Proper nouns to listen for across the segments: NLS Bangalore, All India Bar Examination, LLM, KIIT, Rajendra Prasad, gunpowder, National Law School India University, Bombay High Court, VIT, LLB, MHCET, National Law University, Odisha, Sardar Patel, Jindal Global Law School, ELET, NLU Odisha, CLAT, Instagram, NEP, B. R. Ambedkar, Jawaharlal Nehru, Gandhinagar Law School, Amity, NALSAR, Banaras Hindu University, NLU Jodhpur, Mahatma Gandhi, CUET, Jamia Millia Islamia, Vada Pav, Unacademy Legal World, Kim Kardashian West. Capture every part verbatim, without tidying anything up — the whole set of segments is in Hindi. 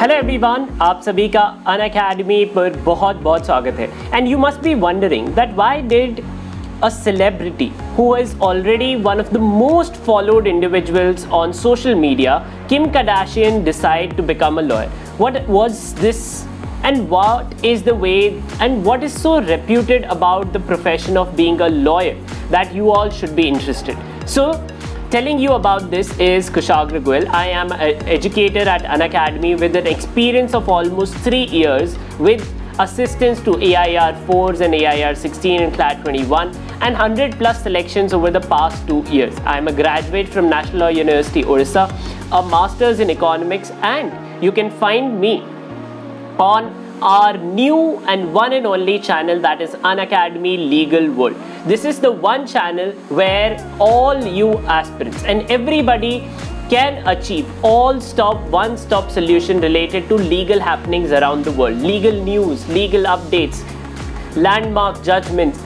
हेलो एवरीवन, आप सभी का अन अकेडमी पर बहुत बहुत स्वागत है। And you must be wondering that why did a celebrity who is already one of the most followed individuals on social media, Kim Kardashian, decide to become a lawyer? What was this and what is the way and what is so reputed about the profession of being a lawyer that you all should be interested? So telling you about this is Kushagra Guel. I am an educator at Unacademy with an experience of almost three years with assistance to A I R fours and A I R sixteen and CLAT twenty-one and one hundred plus selections over the past two years. I am a graduate from National Law University, Odisha, a master's in economics, and you can find me on our new and one and only channel, that is Unacademy Legal World. This is the one channel where all you aspirants and everybody can achieve all-stop, one-stop solution related to legal happenings around the world. Legal news, legal updates, landmark judgments,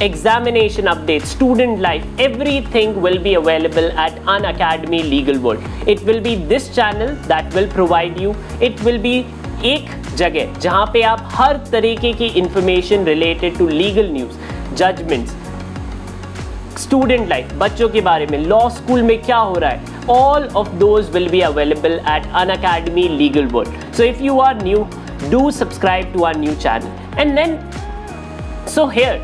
examination updates, student life, everything will be available at Unacademy Legal World. It will be this channel that will provide you. It will be एक जगह जहाँ पे आप हर तरीके की information related to legal news, judgments, student life, बच्चों के बारे में, लॉ स्कूल में क्या हो रहा है, all of those will be available at Unacademy Legal World. So if you are new, do subscribe to our new channel. And then, so here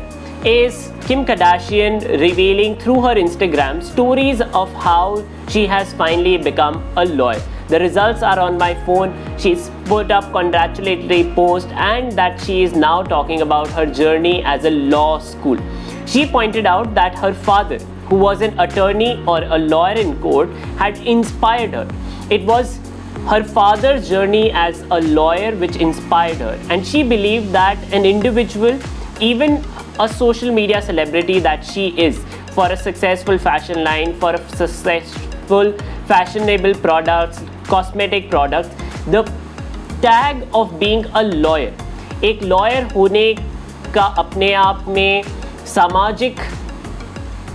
is Kim Kardashian revealing through her Instagram stories of how she has finally become a lawyer. The results are on my phone. She's put up congratulatory post and that she is now talking about her journey as a law school. She pointed out that her father, who was an attorney or a lawyer in court, had inspired her. It was her father's journey as a lawyer which inspired her, and she believed that an individual, even a social media celebrity that she is, for a successful fashion line, for a successful fashionable products, cosmetic products, the tag of being a lawyer, एक lawyer होने का अपने आप में सामाजिक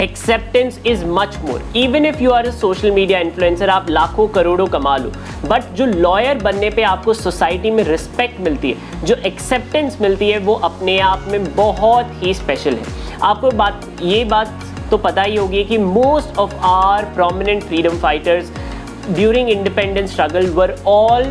acceptance is much more. Even if you are a social media influencer, आप लाखों करोड़ों कमा लो, बट जो लॉयर बनने पे आपको सोसाइटी में रिस्पेक्ट मिलती है, जो एक्सेप्टेंस मिलती है, वो अपने आप में बहुत ही स्पेशल है. आपको बात ये बात तो पता ही होगी कि most of our prominent freedom fighters during independence struggle were all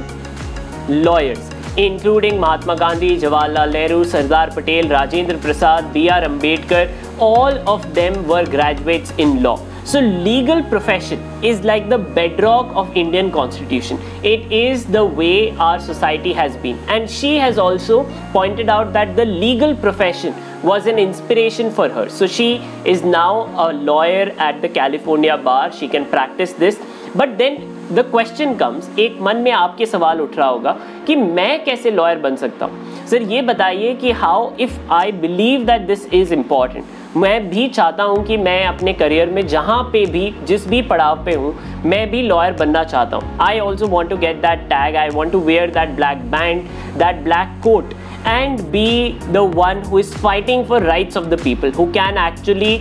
lawyers, including Mahatma Gandhi, Jawaharlal Nehru, Sardar Patel, Rajendra Prasad, B. R. Ambedkar. All of them were graduates in law. So legal profession is like the bedrock of Indian Constitution. It is the way our society has been. And she has also pointed out that the legal profession was an inspiration for her. So she is now a lawyer at the California Bar. She can practice this. But then the question comes, एक मन में आपके सवाल उठ रहा होगा कि मैं कैसे लॉयर बन सकता हूँ? सर ये बताइए कि how if I believe that this is important. मैं भी चाहता हूँ कि मैं अपने करियर में जहाँ पे भी, जिस भी पड़ाव पे हूँ, मैं भी लॉयर बनना चाहता हूँ. I also want to get that tag, I want to wear that black band, that black coat, and be the one who is fighting for rights of the people, who can actually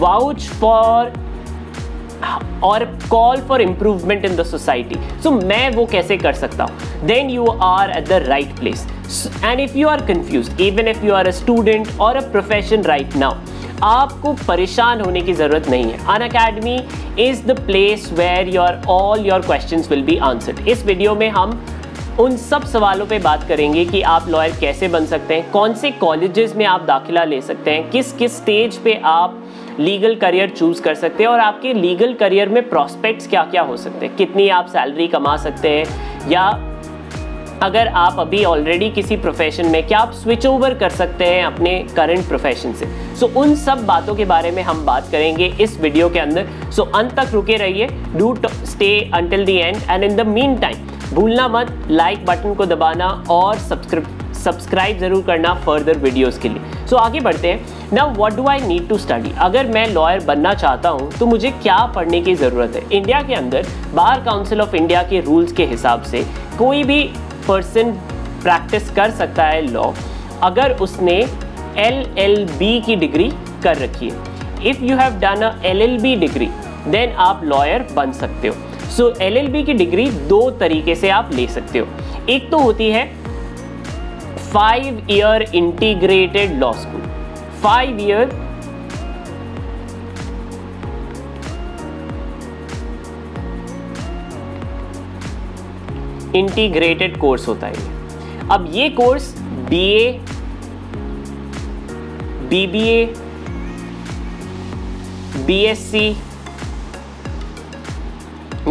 vouch for और call for improvement in the society. So मैं वो कैसे कर सकता हूँ? Then you are at the right place. And if you are confuse, even if you are a student और अ प्रोफेशन राइट नाउ, आपको परेशान होने की ज़रूरत नहीं है. Unacademy is the place where your all your questions will be answered. इस वीडियो में हम उन सब सवालों पे बात करेंगे कि आप लॉयर कैसे बन सकते हैं, कौन से कॉलेजेस में आप दाखिला ले सकते हैं, किस किस स्टेज पे आप लीगल करियर चूज़ कर सकते हैं, और आपके लीगल करियर में प्रॉस्पेक्ट्स क्या क्या हो सकते हैं, कितनी आप सैलरी कमा सकते हैं, या अगर आप अभी ऑलरेडी किसी प्रोफेशन में, क्या आप स्विच ओवर कर सकते हैं अपने करंट प्रोफेशन से. सो so, उन सब बातों के बारे में हम बात करेंगे इस वीडियो के अंदर. सो so, अंत तक रुके रहिए. Do stay until the end. And in the meantime भूलना मत लाइक बटन को दबाना और सब्सक्राइब सब्सक्राइब ज़रूर करना फर्दर वीडियोस के लिए. सो so, आगे बढ़ते हैं. Now what do I need to study? अगर मैं लॉयर बनना चाहता हूँ तो मुझे क्या पढ़ने की ज़रूरत है? इंडिया के अंदर बार काउंसिल ऑफ इंडिया के रूल्स के हिसाब से कोई भी पर्सन प्रैक्टिस कर सकता है लॉ अगर उसने एल एल बी की डिग्री कर रखी है. If you have done a L L B degree then आप लॉयर बन सकते हो. सो एलएलबी की डिग्री दो तरीके से आप ले सकते हो। एक तो होती है five year integrated law school, five year integrated course होता है। अब ये कोर्स बीए, बीबीए, बीएससी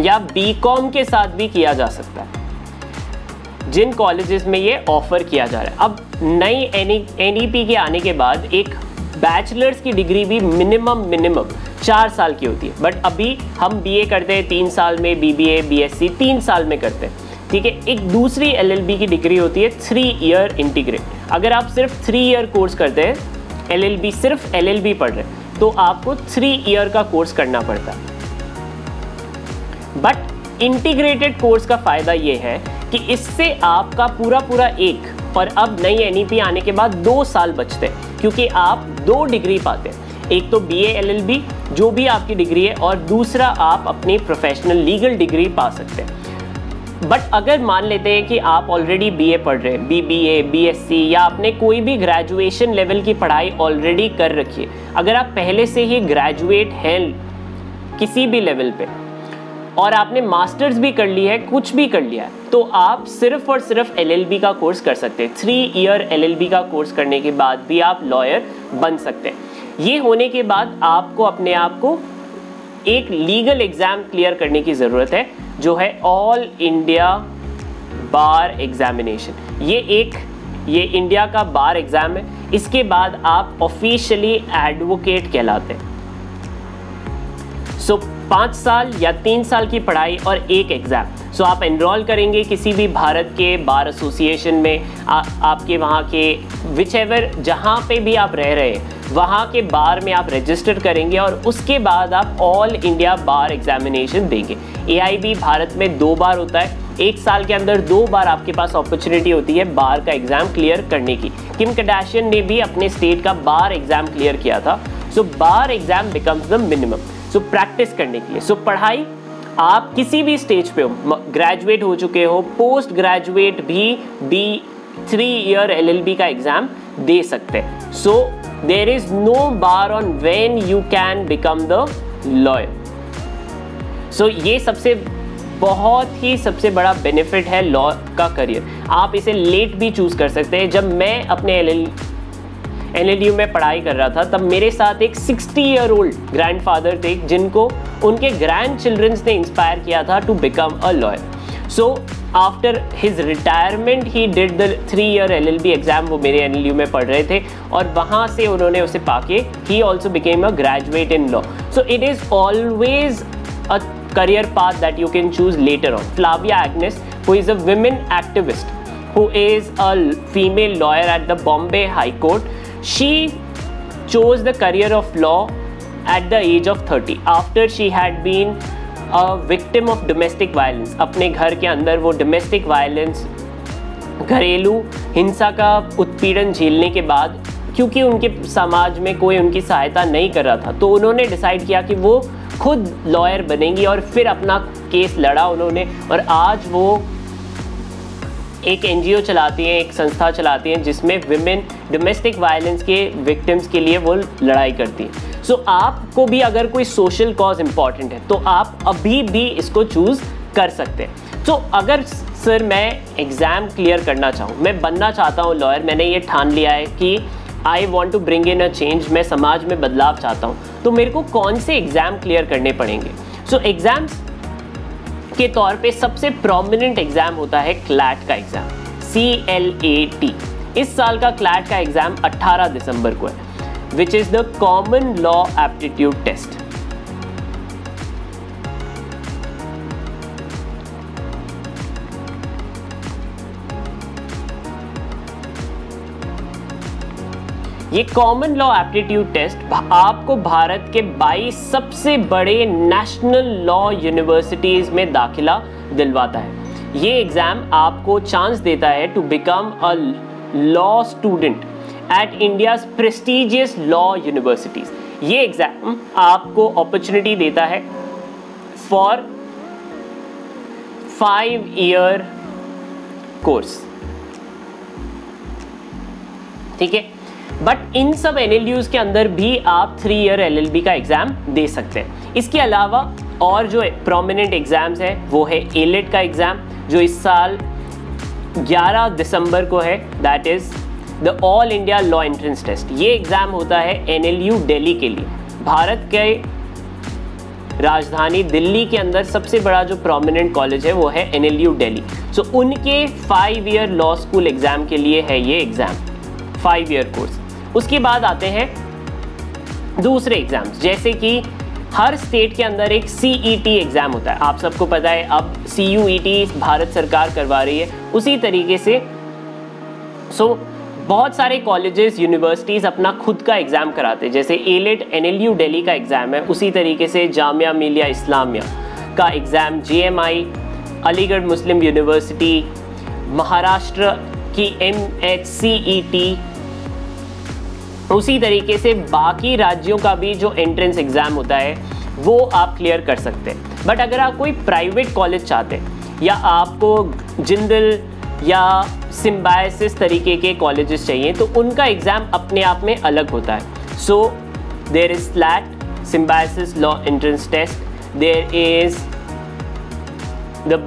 या बीकॉम के साथ भी किया जा सकता है जिन कॉलेजेस में ये ऑफर किया जा रहा है। अब नई एनईपी के आने के बाद एक बैचलर्स की डिग्री भी मिनिमम मिनिमम चार साल की होती है, बट अभी हम बीए करते हैं तीन साल में, बीबीए, बीएससी तीन साल में करते हैं, ठीक है। एक दूसरी एलएलबी की डिग्री होती है थ्री ईयर इंटीग्रेट। अगर आप सिर्फ थ्री ईयर कोर्स करते हैं, एलएलबी सिर्फ एलएलबी पढ़ रहे हैं, तो आपको थ्री ईयर का कोर्स करना पड़ता है। बट इंटीग्रेटेड कोर्स का फ़ायदा ये है कि इससे आपका पूरा पूरा एक और अब नई एनईपी आने के बाद दो साल बचते हैं, क्योंकि आप दो डिग्री पाते हैं। एक तो बीए एलएलबी जो भी आपकी डिग्री है, और दूसरा आप अपनी प्रोफेशनल लीगल डिग्री पा सकते हैं। बट अगर मान लेते हैं कि आप ऑलरेडी बीए पढ़ रहे हैं, बीबीए, बीएससी या आपने कोई भी ग्रेजुएशन लेवल की पढ़ाई ऑलरेडी कर रखी है, अगर आप पहले से ही ग्रेजुएट हैं किसी भी लेवल पे और आपने मास्टर्स भी कर ली है, कुछ भी कर लिया है, तो आप सिर्फ और सिर्फ एलएलबी का कोर्स कर सकते हैं। थ्री ईयर एलएलबी का कोर्स करने के बाद भी आप लॉयर बन सकते हैं। ये होने के बाद आपको अपने आप को एक लीगल एग्ज़ाम क्लियर करने की ज़रूरत है जो है ऑल इंडिया बार एग्जामिनेशन। ये एक ये इंडिया का बार एग्ज़ाम है। इसके बाद आप ऑफिशियली एडवोकेट कहलाते हैं। सो पाँच साल या तीन साल की पढ़ाई और एक एग्ज़ाम। सो आप एनरोल करेंगे किसी भी भारत के बार एसोसिएशन में, आ, आपके वहाँ के विच एवर जहाँ पे भी आप रह रहे हैं वहाँ के बार में आप रजिस्टर करेंगे और उसके बाद आप ऑल इंडिया बार एग्जामिनेशन देंगे। एआईबी भारत में दो बार होता है। एक साल के अंदर दो बार आपके पास अपॉर्चुनिटी होती है बार का एग्ज़ाम क्लियर करने की। किम कार्दाशियन ने भी अपने स्टेट का बार एग्ज़ाम क्लियर किया था। So bar exam becomes the minimum, so practice करने के लिए। सो पढ़ाई आप किसी भी स्टेज पे हो, ग्रेजुएट हो चुके हो, पोस्ट ग्रेजुएट भी बी थ्री ईयर एलएलबी का एग्ज़ाम दे सकते हैं। सो there is no bar on when you can become the lawyer. So ये सबसे बहुत ही सबसे बड़ा बेनिफिट है लॉ का करियर। आप इसे लेट भी चूज़ कर सकते हैं। जब मैं अपने L L N L U में पढ़ाई कर रहा था तब मेरे साथ एक सिक्सटी ईयर ओल्ड ग्रैंडफादर थे जिनको उनके ग्रैंड चिल्ड्रंस ने इंस्पायर किया था to become a lawyer. So after his retirement he did the three year L L B exam. वो मेरे एन एल यू में पढ़ रहे थे और वहाँ से उन्होंने उसे पाके ही also became a graduate in law. So it is always a career path that you can choose later on. Flavia Agnes who is a women activist, who is a female lawyer at the Bombay high court, she chose the career of law at the age of thirty after she had been victim of domestic violence. अपने घर के अंदर वो डोमेस्टिक वायलेंस, घरेलू हिंसा का उत्पीड़न झेलने के बाद, क्योंकि उनके समाज में कोई उनकी सहायता नहीं कर रहा था, तो उन्होंने डिसाइड किया कि वो खुद लॉयर बनेंगी और फिर अपना केस लड़ा उन्होंने। और आज वो एक एनजीओ चलाती हैं, एक संस्था चलाती हैं जिसमें विमेन डोमेस्टिक वायलेंस के विक्टिम्स के लिए वो लड़ाई करती हैं। सो so, आपको भी अगर कोई सोशल कॉज इम्पॉर्टेंट है तो आप अभी भी इसको चूज़ कर सकते हैं। सो so, अगर सर मैं एग्ज़ाम क्लियर करना चाहूँ, मैं बनना चाहता हूँ लॉयर, मैंने ये ठान लिया है कि I want to bring in a change, मैं समाज में बदलाव चाहता हूँ, तो मेरे को कौन से एग्ज़ाम क्लियर करने पड़ेंगे? सो so, एग्ज़ाम्स के तौर पे सबसे प्रोमिनेंट एग्ज़ाम होता है क्लैट का exam, C L A T. इस साल का क्लैट का एग्ज़ाम अट्ठारह दिसंबर को है, which is the common law aptitude test. ये common law aptitude test आपको भारत के बाईस सबसे बड़े national law universities में दाखिला दिलवाता है। ये एग्जाम आपको चांस देता है to become a law student at India's prestigious law universities. ये एग्ज़ाम आपको अपॉर्चुनिटी देता है फॉर फाइव ईयर कोर्स, ठीक है। बट इन सब एनएलयूज के अंदर भी आप थ्री ईयर एलएलबी का एग्जाम दे सकते हैं। इसके अलावा और जो प्रोमिनेंट एग्जाम्स है वो है एलेट का एग्जाम जो इस साल ग्यारह दिसंबर को है, that is the all India law entrance test. ये एग्जाम होता है एनएलयू दिल्ली के लिए। भारत के राजधानी दिल्ली के अंदर सबसे बड़ा जो प्रोमिनेंट कॉलेज है वो है एनएलयू दिल्ली। सो उनके five year law school exam के लिए है ये एग्जाम, फाइव ईयर कोर्स। उसके बाद आते हैं दूसरे एग्जाम्स, जैसे कि हर स्टेट के अंदर एक सीईटी एग्ज़ाम होता है। आप सबको पता है अब सीयूईटी भारत सरकार करवा रही है, उसी तरीके से सो so, बहुत सारे कॉलेजेस यूनिवर्सिटीज़ अपना खुद का एग्ज़ाम कराते हैं। जैसे एलेट एनएलयू दिल्ली का एग्ज़ाम है, उसी तरीके से जामिया मिलिया इस्लामिया का exam JMI, Aligarh Muslim University, Maharashtra की एमएचसीईटी, उसी तरीके से बाकी राज्यों का भी जो एंट्रेंस एग्ज़ाम होता है वो आप क्लियर कर सकते हैं। बट अगर आप कोई प्राइवेट कॉलेज चाहते हैं या आपको जिंदल या सिम्बायोसिस तरीके के कॉलेजेस चाहिए तो उनका एग्ज़ाम अपने आप में अलग होता है। So there is CLAT symbiosis law entrance test, there is the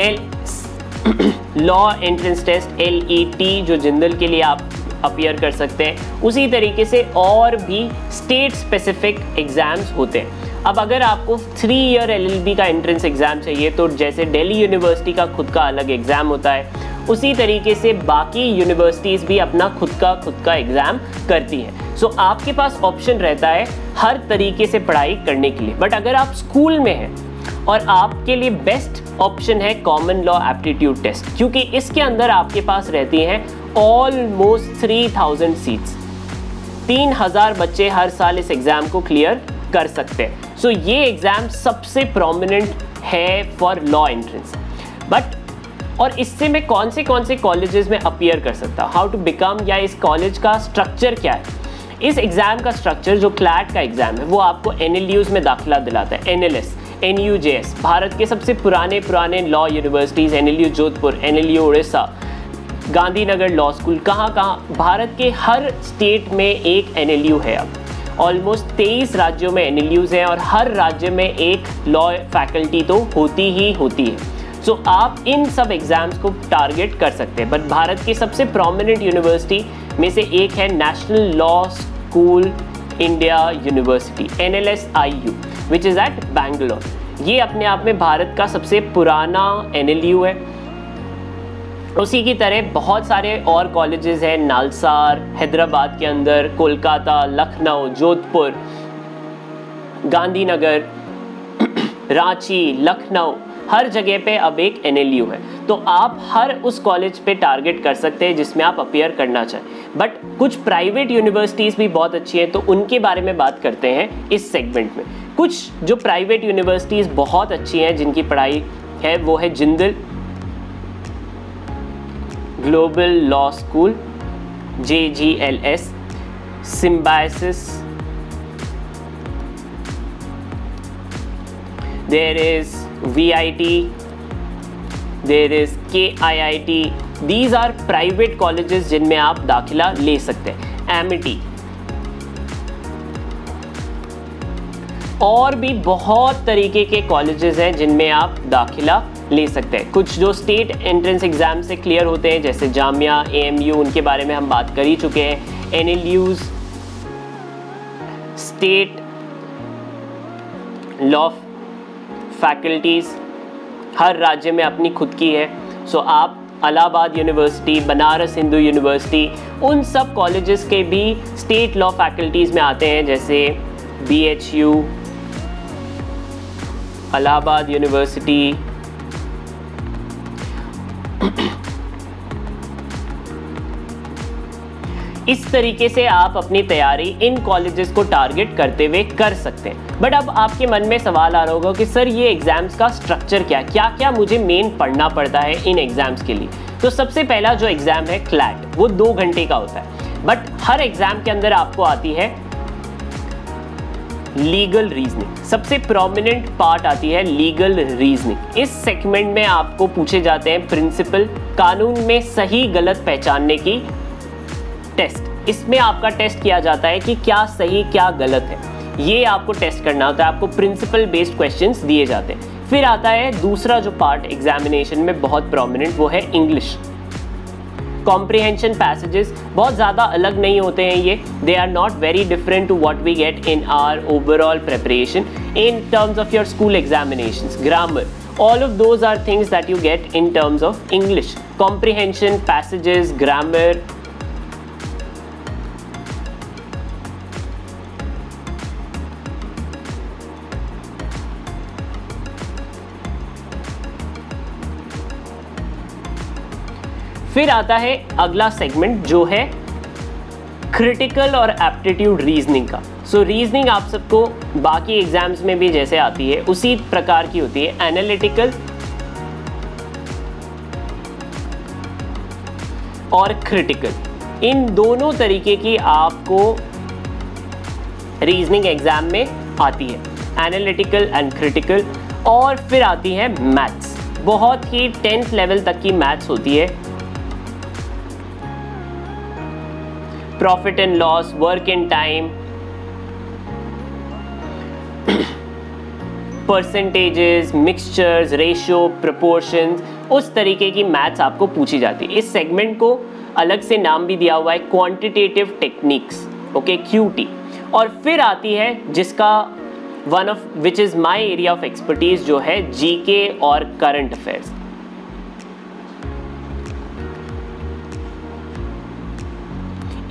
L law entrance test L E T जो जिंदल के लिए आप अपीयर कर सकते हैं। उसी तरीके से और भी स्टेट स्पेसिफिक एग्ज़ाम्स होते हैं। अब अगर आपको थ्री ईयर एलएलबी का एंट्रेंस एग्ज़ाम चाहिए तो जैसे दिल्ली यूनिवर्सिटी का खुद का अलग एग्ज़ाम होता है, उसी तरीके से बाकी यूनिवर्सिटीज़ भी अपना खुद का खुद का एग्ज़ाम करती हैं। सो आपके पास ऑप्शन रहता है हर तरीके से पढ़ाई करने के लिए। बट अगर आप स्कूल में हैं और आपके लिए बेस्ट ऑप्शन है कॉमन लॉ एप्टीट्यूड टेस्ट, क्योंकि इसके अंदर आपके पास रहती हैं ऑलमोस्ट थ्री थाउजेंड सीट्स। तीन हज़ार बच्चे हर साल इस एग्ज़ाम को क्लियर कर सकते हैं। सो so, ये एग्ज़ाम सबसे प्रोमिनेंट है फॉर लॉ एंट्रेंस। बट और इससे मैं कौन से कौन से कॉलेजेस में अपीयर कर सकता हूँ, हाउ टू बिकम, या इस कॉलेज का स्ट्रक्चर क्या है। इस एग्ज़ाम का स्ट्रक्चर जो क्लैट का एग्ज़ाम है वो आपको एन एल यूज़ में दाखिला दिलाता है। N L S, N U J S, Bharat के सबसे पुराने पुराने law universities, N L U Jodhpur, N L U Odisha, Gandhinagar law school, कहाँ कहाँ भारत के हर स्टेट में एक एनएलयू है। अब ऑलमोस्ट तेईस राज्यों में एनएलयूज़ हैं और हर राज्य में एक लॉ फैकल्टी तो होती ही होती है। सो so, आप इन सब एग्ज़ाम्स को टारगेट कर सकते हैं। बट भारत की सबसे प्रोमिनेंट यूनिवर्सिटी में से एक है national law school India university, N L S I U, which is at Bangalore. ये अपने आप में भारत का सबसे पुराना एनएलयू है। उसी की तरह बहुत सारे और कॉलेजेस हैं, नालसार हैदराबाद के अंदर, कोलकाता, लखनऊ, जोधपुर, गांधीनगर, रांची, लखनऊ, हर जगह पे अब एक एनएलयू है। तो आप हर उस कॉलेज पे टारगेट कर सकते हैं जिसमें आप अपीयर करना चाहें। बट कुछ प्राइवेट यूनिवर्सिटीज़ भी बहुत अच्छी हैं, तो उनके बारे में बात करते हैं इस सेगमेंट में। कुछ जो प्राइवेट यूनिवर्सिटीज़ बहुत अच्छी हैं जिनकी पढ़ाई है वो है Jindal global law school J G L S, Symbiosis, there is V I T, there is K I I T, these are private colleges जिनमें आप दाखिला ले सकते हैं। एमिटी, और भी बहुत तरीके के कॉलेजेस हैं जिनमें आप दाखिला ले सकते हैं। कुछ जो स्टेट एंट्रेंस एग्ज़ाम से क्लियर होते हैं जैसे जामिया, ए एम यू, उनके बारे में हम बात कर ही चुके हैं। एनएलयूज, स्टेट लॉ फैकल्टीज़ हर राज्य में अपनी खुद की है। सो आप इलाहाबाद यूनिवर्सिटी, बनारस हिंदू यूनिवर्सिटी, उन सब कॉलेजेस के भी स्टेट लॉ फैकल्टीज़ में आते हैं, जैसे B H U, Allahabad university, इस तरीके से आप अपनी तैयारी इन कॉलेजेस को टारगेट करते हुए कर सकते हैं। बट अब आपके मन में सवाल आ रहा होगा कि सर ये एग्ज़ाम्स का स्ट्रक्चर क्या क्या क्या मुझे मेन पढ़ना पड़ता है इन एग्ज़ाम्स के लिए। तो सबसे पहला जो एग्ज़ाम है क्लैट, वो दो घंटे का होता है। बट हर एग्ज़ाम के अंदर आपको आती है लीगल रीजनिंग। सबसे प्रोमिनेंट पार्ट आती है लीगल रीजनिंग। इस सेगमेंट में आपको पूछे जाते हैं प्रिंसिपल, कानून में सही गलत पहचानने की टेस्ट। इसमें आपका टेस्ट किया जाता है कि क्या सही क्या गलत है, ये आपको टेस्ट करना होता है। आपको प्रिंसिपल बेस्ड क्वेश्चंस दिए जाते हैं। फिर आता है दूसरा जो पार्ट एग्जामिनेशन में बहुत प्रोमिनेंट, वो है इंग्लिश कॉम्प्रिहेंशन पैसेजेस। बहुत ज़्यादा अलग नहीं होते हैं ये, they are not very different to what we get in our overall preparation in terms of your school examinations. Grammar, all of those are things that you get in terms of English comprehension passages, grammar. फिर आता है अगला सेगमेंट जो है क्रिटिकल और एप्टीट्यूड रीजनिंग का। सो so, रीजनिंग आप सबको बाकी एग्जाम्स में भी जैसे आती है उसी प्रकार की होती है, एनालिटिकल और क्रिटिकल। इन दोनों तरीके की आपको रीजनिंग एग्जाम में आती है, एनालिटिकल एंड क्रिटिकल। और फिर आती है मैथ्स, बहुत ही टेंथ लेवल तक की मैथ्स होती है, profit and loss, work and time, percentages, mixtures, ratio, proportions, उस तरीके की मैथ्स आपको पूछी जाती है। इस सेगमेंट को अलग से नाम भी दिया हुआ है क्वांटिटेटिव टेक्निक्स, ओके, क्यूटी। और फिर आती है जिसका one of which is my area of expertise, जो है जीके और करंट अफेयर्स।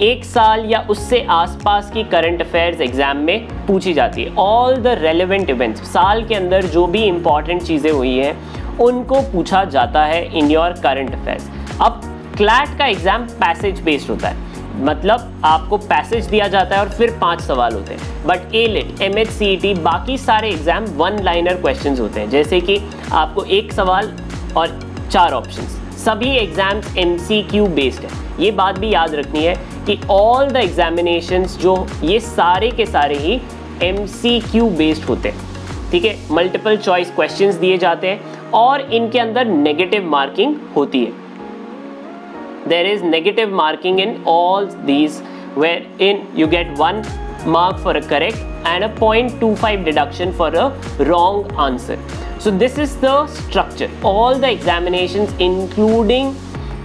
एक साल या उससे आसपास की करंट अफेयर्स एग्जाम में पूछी जाती है। ऑल द रेलेवेंट इवेंट्स, साल के अंदर जो भी इम्पॉर्टेंट चीज़ें हुई हैं उनको पूछा जाता है इन योर करंट अफेयर्स। अब क्लैट का एग्ज़ाम पैसेज बेस्ड होता है, मतलब आपको पैसेज दिया जाता है और फिर पांच सवाल होते हैं। But AILET, M H C E T, बाकी सारे एग्जाम वन लाइनर क्वेश्चंस होते हैं, जैसे कि आपको एक सवाल और चार ऑप्शंस। सभी exams M C Q based है। ये बात भी याद रखनी है कि ऑल द एग्जामिनेशंस जो ये सारे के सारे ही एम सी क्यू बेस्ड होते हैं, ठीक है। मल्टीपल चॉइस क्वेश्चंस दिए जाते हैं और इनके अंदर नेगेटिव मार्किंग होती है। There is negative marking in all these where in you get one mark for a correct and a point two five deduction for a wrong answer. So this is the structure, all the examinations including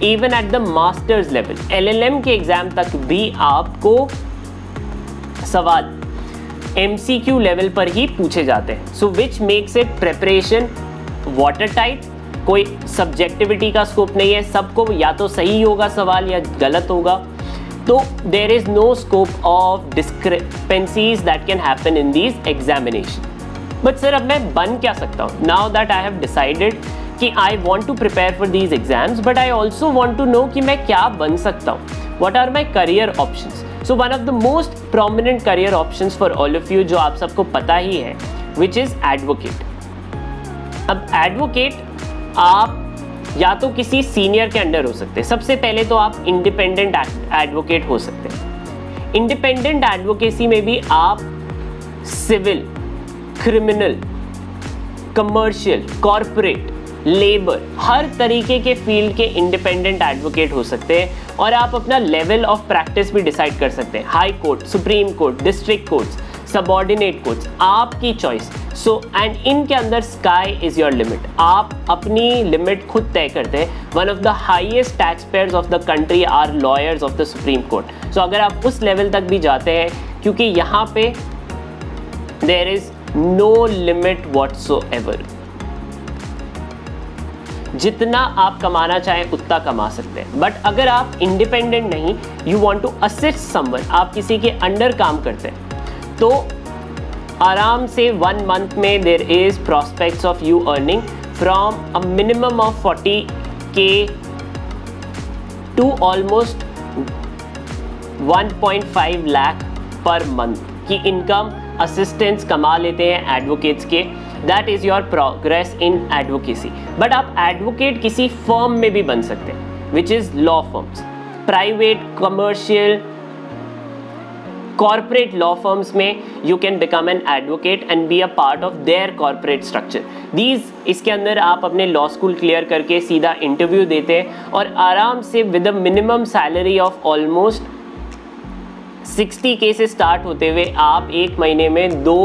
even at the masters level. LLM के एग्जाम तक भी आपको सवाल एमसीक्यू लेवल पर ही पूछे जाते हैं। So which makes it preparation water tight, कोई सब्जेक्टिविटी का स्कोप नहीं है, सबको या तो सही होगा सवाल या गलत होगा। तो there is no scope of discrepancies that can happen in these examination. But sir, अब मैं बन क्या सकता हूँ? Now that I have decided कि I want to prepare for these exams, but I also want to know कि मैं क्या बन सकता हूँ, what are my career options. So one of the most prominent career options for all of you, जो आप सबको पता ही है, विच इज एडवोकेट। अब एडवोकेट आप या तो किसी सीनियर के अंडर हो सकते हैं, सबसे पहले तो आप इंडिपेंडेंट एडवोकेट हो सकते हैं। इंडिपेंडेंट एडवोकेसी में भी आप civil, criminal, commercial, corporate, labour, हर तरीके के फील्ड के इंडिपेंडेंट एडवोकेट हो सकते हैं। और आप अपना लेवल ऑफ प्रैक्टिस भी डिसाइड कर सकते हैं, high court, supreme court, district courts, subordinate courts, आपकी चॉइस। सो एंड इनके अंदर स्काई इज योर लिमिट, आप अपनी लिमिट खुद तय करते हैं। One of the highest tax payers of the country are lawyers of the supreme court. So अगर आप उस लेवल तक भी जाते हैं, क्योंकि यहाँ पे there is no limit whatsoever, जितना आप कमाना चाहें उतना कमा सकते हैं। बट अगर आप इंडिपेंडेंट नहीं, you want to assist someone, आप किसी के अंडर काम करते हैं, तो आराम से वन मंथ में there is prospects of you earning from a minimum of forty K to almost one point five lakh per month की इनकम असिस्टेंस कमा लेते हैं एडवोकेट्स के। That is your progress in advocacy. But आप एडवोकेट किसी फर्म में भी बन सकते हैं, which is law firms, private, commercial, corporate law firms में you can become an advocate and be a part of their corporate structure. These इसके अंदर आप अपने law school clear करके सीधा interview देते हैं और आराम से with a minimum salary of almost sixty K से start होते हुए आप एक महीने में दो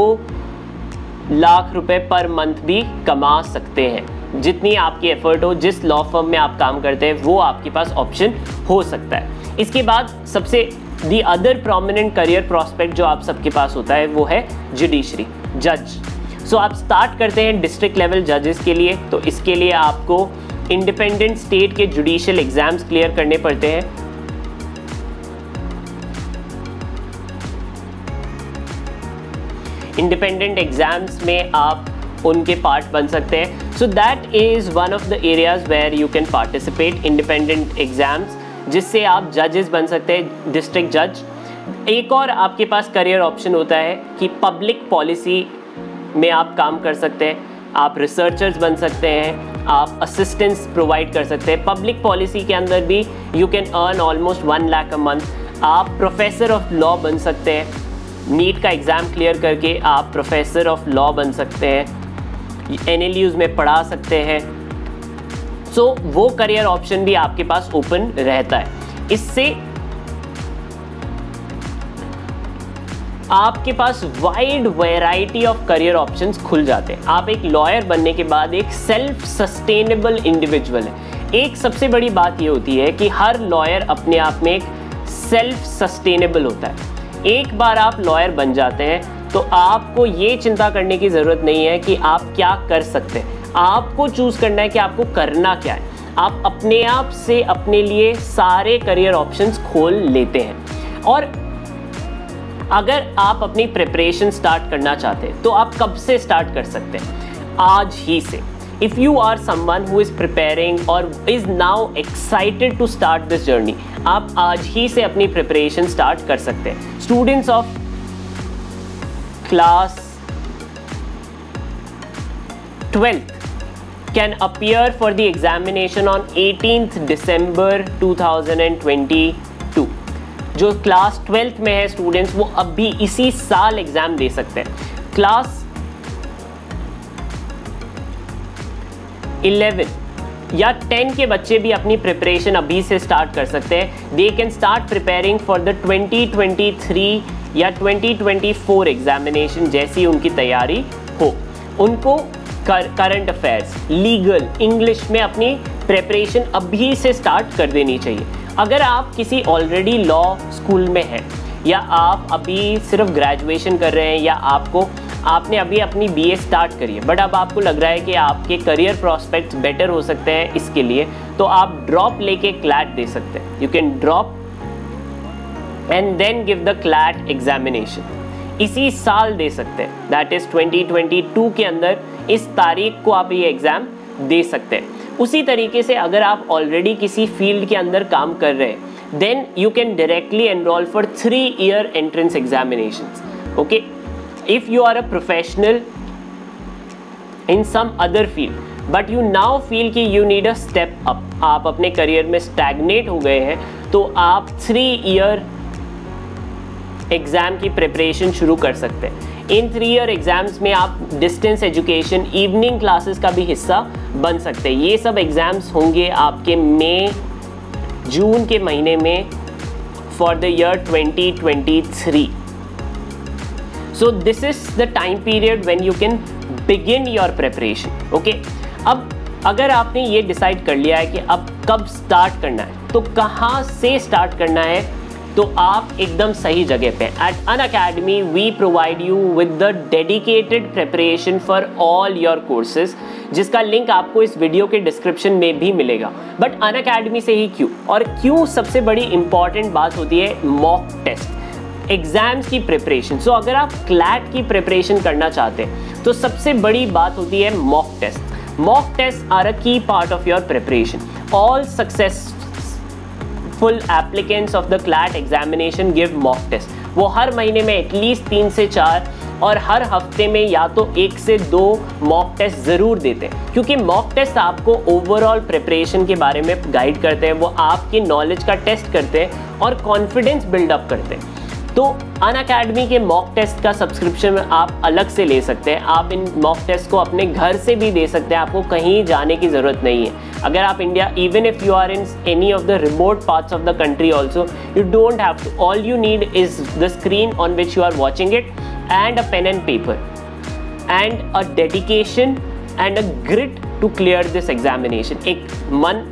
लाख रुपए पर मंथ भी कमा सकते हैं. जितनी आपकी एफर्ट हो, जिस लॉ फर्म में आप काम करते हैं वो आपके पास ऑप्शन हो सकता है. इसके बाद सबसे the other prominent career prospect जो आप सबके पास होता है वो है जुडिशरी, जज. सो आप स्टार्ट करते हैं डिस्ट्रिक्ट लेवल जजेस के लिए, तो इसके लिए आपको इंडिपेंडेंट स्टेट के जुडिशियल एग्जाम्स क्लियर करने पड़ते हैं. इंडिपेंडेंट एग्जाम्स में आप उनके पार्ट बन सकते हैं. So that is one of the areas where you can participate, independent exams, जिससे आप जजेस बन सकते हैं, डिस्ट्रिक्ट जज. एक और आपके पास करियर ऑप्शन होता है कि पब्लिक पॉलिसी में आप काम कर सकते हैं, आप रिसर्चर्स बन सकते हैं, आप असिस्टेंस प्रोवाइड कर सकते हैं. पब्लिक पॉलिसी के अंदर भी you can earn almost one lakh a month. आप प्रोफेसर ऑफ लॉ बन सकते हैं, नीट का एग्ज़ाम क्लियर करके आप प्रोफेसर ऑफ लॉ बन सकते हैं, एनएलयूज़ में पढ़ा सकते हैं. सो so, वो करियर ऑप्शन भी आपके पास ओपन रहता है. इससे आपके पास wide variety of career options खुल जाते हैं. आप एक लॉयर बनने के बाद एक सेल्फ सस्टेनेबल इंडिविजुअल है. एक सबसे बड़ी बात ये होती है कि हर लॉयर अपने आप में एक सेल्फ सस्टेनेबल होता है. एक बार आप लॉयर बन जाते हैं तो आपको ये चिंता करने की ज़रूरत नहीं है कि आप क्या कर सकते हैं. आपको चूज़ करना है कि आपको करना क्या है. आप अपने आप से अपने लिए सारे करियर ऑप्शंस खोल लेते हैं. और अगर आप अपनी प्रिपरेशन स्टार्ट करना चाहते हैं तो आप कब से स्टार्ट कर सकते हैं? आज ही से. If you are someone who is preparing or is now excited to start this journey, आप आज ही से अपनी preparation start कर सकते हैं. Students of class twelfth can appear for the examination on eighteenth December two thousand twenty-two. जो class twelfth में है students वो अब भी इसी साल exam दे सकते हैं. Class eleven या ten के बच्चे भी अपनी प्रिपरेशन अभी से स्टार्ट कर सकते हैं. They can start preparing for the twenty twenty-three या twenty twenty-four एग्जामिनेशन. जैसी उनकी तैयारी हो, उनको करंट अफेयर्स, लीगल, इंग्लिश में अपनी प्रिपरेशन अभी से स्टार्ट कर देनी चाहिए. अगर आप किसी ऑलरेडी लॉ स्कूल में हैं या आप अभी सिर्फ ग्रेजुएशन कर रहे हैं या आपको आपने अभी अपनी बीए स्टार्ट करी है बट अब आपको लग रहा है कि आपके करियर प्रॉस्पेक्ट्स बेटर हो सकते हैं, इसके लिए तो आप ड्रॉप लेके क्लैट दे सकते हैं. You can drop and then give the CLAT examination. इसी साल दे सकते हैं, दैट इज़ twenty twenty-two के अंदर इस तारीख को आप ये एग्ज़ाम दे सकते हैं. उसी तरीके से अगर आप ऑलरेडी किसी फील्ड के अंदर काम कर रहे हैं then you can directly enrol for three year entrance examination. Okay, if you are a professional in some other field but you now feel कि you need a step up, आप अपने करियर में स्टैग्नेट हो गए हैं तो आप थ्री ईयर एग्ज़ाम की प्रिपरेशन शुरू कर सकते हैं. इन थ्री ईयर एग्ज़ाम्स में आप डिस्टेंस एजुकेशन, इवनिंग क्लासेस का भी हिस्सा बन सकते हैं. ये सब एग्ज़ाम्स होंगे आपके मई जून के महीने में for the year twenty twenty-three. So this is the time period when you can begin your preparation. Okay? अब अगर आपने ये डिसाइड कर लिया है कि अब कब स्टार्ट करना है तो कहाँ से स्टार्ट करना है, तो आप एकदम सही जगह पे. At Unacademy we provide you with the dedicated preparation for all your courses, जिसका लिंक आपको इस वीडियो के डिस्क्रिप्शन में भी मिलेगा. बट Unacademy से ही क्यों, और क्यों सबसे बड़ी इम्पॉर्टेंट बात होती है मॉक टेस्ट, एग्ज़ाम्स की प्रिपरेशन. सो so, अगर आप क्लैट की प्रिपरेशन करना चाहते हैं तो सबसे बड़ी बात होती है mock test. Mock test are a key part of your preparation. All successful applicants of the CLAT examination give mock test. वो हर महीने में एटलीस्ट तीन से चार और हर हफ्ते में या तो एक से दो मॉक टेस्ट ज़रूर देते हैं, क्योंकि मॉक टेस्ट आपको ओवरऑल प्रिपरेशन के बारे में गाइड करते हैं, वो आपकी नॉलेज का टेस्ट करते हैं और कॉन्फिडेंस बिल्डअप करते हैं. तो अनअकैडमी के मॉक टेस्ट का सब्सक्रिप्शन आप अलग से ले सकते हैं। आप इन मॉक टेस्ट को अपने घर से भी दे सकते हैं, आपको कहीं जाने की ज़रूरत नहीं है। अगर आप India, even if you are in any of the remote parts of the country also, you don't have to, all you need is the screen on which you are watching it and a pen and paper and a dedication and a grit to clear this examination. एक मन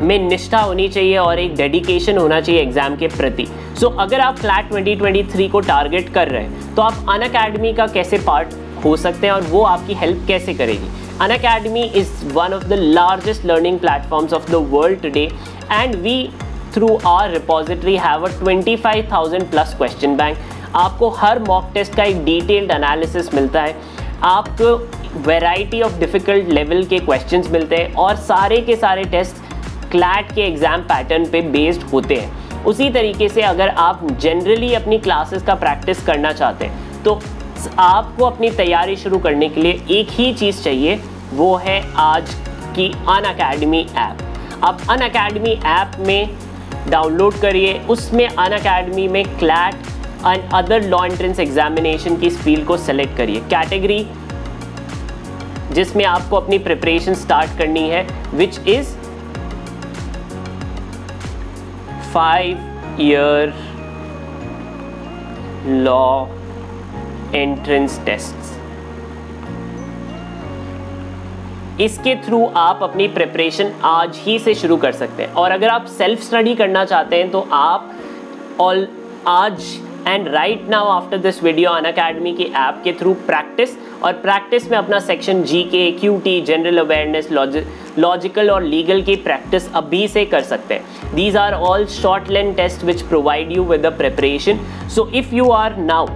में निष्ठा होनी चाहिए और एक डेडिकेशन होना चाहिए एग्जाम के प्रति। सो so, अगर आप क्लैट ट्वेंटी ट्वेंटी थ्री को टारगेट कर रहे हैं तो आप अनअकैडमी का कैसे पार्ट हो सकते हैं और वो आपकी हेल्प कैसे करेगी। Unacademy is one of the largest learning platforms of the world today and we through our repository have a twenty five thousand plus question bank. आपको हर मॉक टेस्ट का एक डिटेल्ड एनालिसिस मिलता है, आपको वेराइटी ऑफ डिफ़िकल्ट लेवल के क्वेश्चंस मिलते हैं और सारे के सारे टेस्ट क्लैट के एग्ज़ाम पैटर्न पे बेस्ड होते हैं। उसी तरीके से अगर आप जनरली अपनी क्लासेस का प्रैक्टिस करना चाहते हैं तो आपको अपनी तैयारी शुरू करने के लिए एक ही चीज़ चाहिए, वो है आज की अनअकैडमी ऐप। आप अनअकैडमी ऐप में डाउनलोड करिए, उसमें अनअकैडमी में CLAT and other law entrance examination की इस फील्ड को सेलेक्ट करिए, कैटेगरी जिसमें आपको अपनी प्रिपरेशन स्टार्ट करनी है which is five year law entrance test. इसके थ्रू आप अपनी प्रिपरेशन आज ही से शुरू कर सकते हैं। और अगर आप सेल्फ स्टडी करना चाहते हैं तो आप ऑल आज and right now after this video Unacademy की ऐप के थ्रू प्रैक्टिस, और प्रैक्टिस में अपना section G K, Q T, general awareness, logical और लीगल की प्रैक्टिस अभी से कर सकते हैं। These are all short land test which provide you with the preparation. So if you are now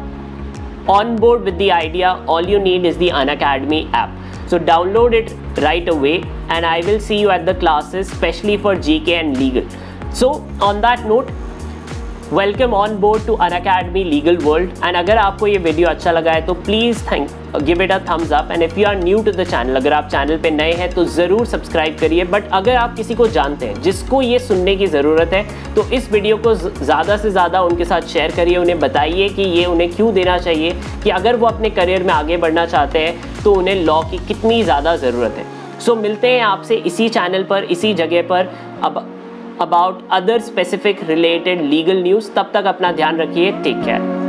on board with the idea, all you need is the Unacademy app. So download it right away and I will see you at the classes especially for G K and legal. So on that note, welcome on board to Unacademy legal world. And अगर आपको ये वीडियो अच्छा लगा है तो please thank give it a thumbs up. And if you are new to the channel, अगर आप चैनल पे नए हैं तो ज़रूर सब्सक्राइब करिए। बट अगर आप किसी को जानते हैं जिसको ये सुनने की ज़रूरत है तो इस वीडियो को ज़्यादा से ज़्यादा उनके साथ शेयर करिए। उन्हें बताइए कि ये उन्हें क्यों देना चाहिए, कि अगर वो अपने करियर में आगे बढ़ना चाहते हैं तो उन्हें लॉ की कितनी ज़्यादा ज़रूरत है। सो so, मिलते हैं आपसे इसी चैनल पर, इसी जगह पर, अब about other specific related legal news. तब तक अपना ध्यान रखिए, take care.